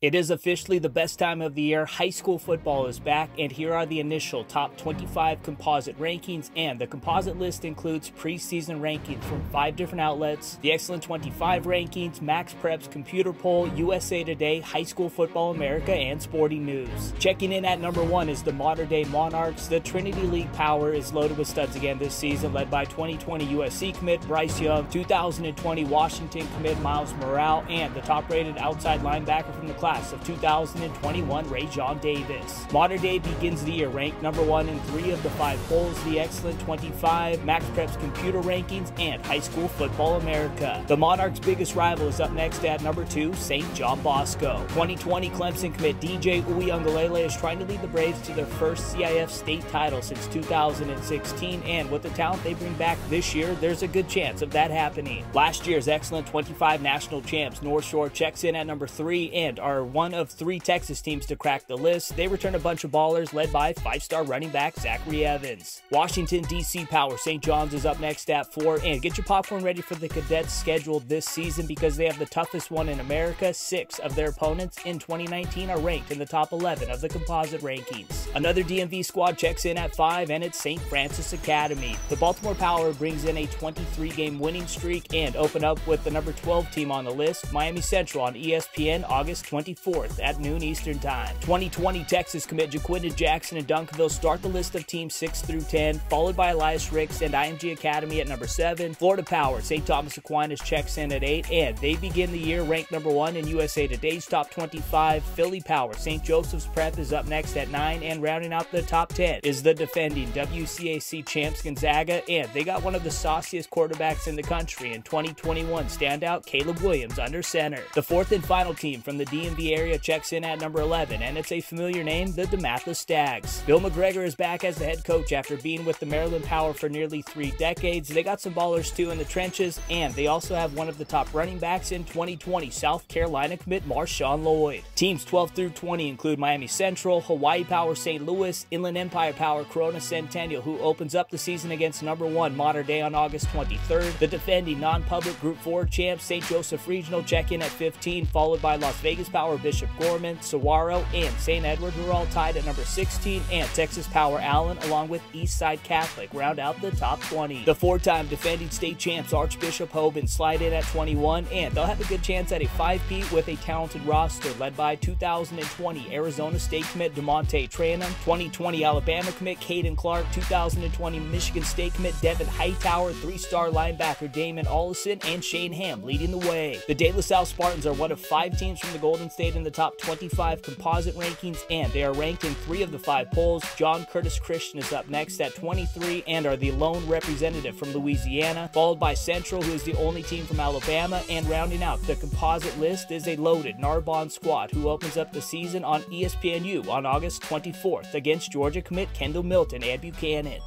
It is officially the best time of the year. High school football is back, and here are the initial top 25 composite rankings. And the composite list includes preseason rankings from 5 different outlets, the Xcellent 25 rankings, MaxPreps, Computer Poll, USA Today, High School Football America, and Sporting News. Checking in at number 1 is the Mater Dei Monarchs. The Trinity League power is loaded with studs again this season, led by 2020 USC commit Bryce Young, 2020 Washington commit Miles Morale, and the top-rated outside linebacker from the class of 2021, Ray John Davis. Mater Dei begins the year ranked number 1 in 3 of the 5 polls, the Xcellent 25, MaxPreps Computer Rankings, and High School Football America. The Monarchs' biggest rival is up next at number 2, St. John Bosco. 2020 Clemson commit DJ Ui is trying to lead the Braves to their first CIF state title since 2016, and with the talent they bring back this year, there's a good chance of that happening. Last year's Xcellent 25 national champs, North Shore, checks in at number 3 and are one of 3 Texas teams to crack the list. They return a bunch of ballers led by 5-star running back Zachary Evans. Washington, D.C. power St. John's is up next at 4, and get your popcorn ready for the Cadets' schedule this season because they have the toughest one in America. 6 of their opponents in 2019 are ranked in the top 11 of the composite rankings. Another DMV squad checks in at 5, and it's St. Frances Academy. The Baltimore power brings in a 23-game winning streak and open up with the number 12 team on the list, Miami Central, on ESPN August 24th at noon Eastern Time. 2020 Texas commit Jaquinda Jackson and Duncanville start the list of teams 6 through 10, followed by Elias Ricks and IMG Academy at number 7. Florida power St. Thomas Aquinas checks in at 8, and they begin the year ranked number 1 in USA Today's top 25. Philly power St. Joseph's Prep is up next at 9, and rounding out the top 10 is the defending WCAC champs Gonzaga, and they got one of the sauciest quarterbacks in the country in 2021 standout Caleb Williams under center. The fourth and final team from the DMV area checks in at number 11, and it's a familiar name, the DeMatha Stags. Bill McGregor is back as the head coach after being with the Maryland Power for nearly 3 decades. They got some ballers too in the trenches, and they also have one of the top running backs in 2020 South Carolina commit Marshawn Lloyd. Teams 12 through 20 include Miami Central, Hawaii power St. Louis, Inland Empire power Corona Centennial, who opens up the season against number 1 Mater Dei on August 23rd. The defending non-public Group 4 champs St. Joseph Regional check in at 15, followed by Las Vegas power Bishop Gorman, Saguaro, and St. Edward, who are all tied at number 16, and Texas power Allen, along with Eastside Catholic, round out the top 20. The 4-time defending state champs Archbishop Hoban slide in at 21, and they'll have a good chance at a 5-peat with a talented roster led by 2020 Arizona State commit DeMonte Tranum, 2020 Alabama commit Caden Clark, 2020 Michigan State commit Devin Hightower, 3-star linebacker Damon Ollison, and Shane Hamm leading the way. The De La Salle Spartans are one of 5 teams from the Golden State in the top 25 composite rankings, and they are ranked in 3 of the 5 polls. John Curtis Christian is up next at 23 and are the lone representative from Louisiana, followed by Central, who is the only team from Alabama, and rounding out the composite list is a loaded Narbonne squad who opens up the season on ESPNU on August 24th against Georgia commit Kendall Milton and Buchanan.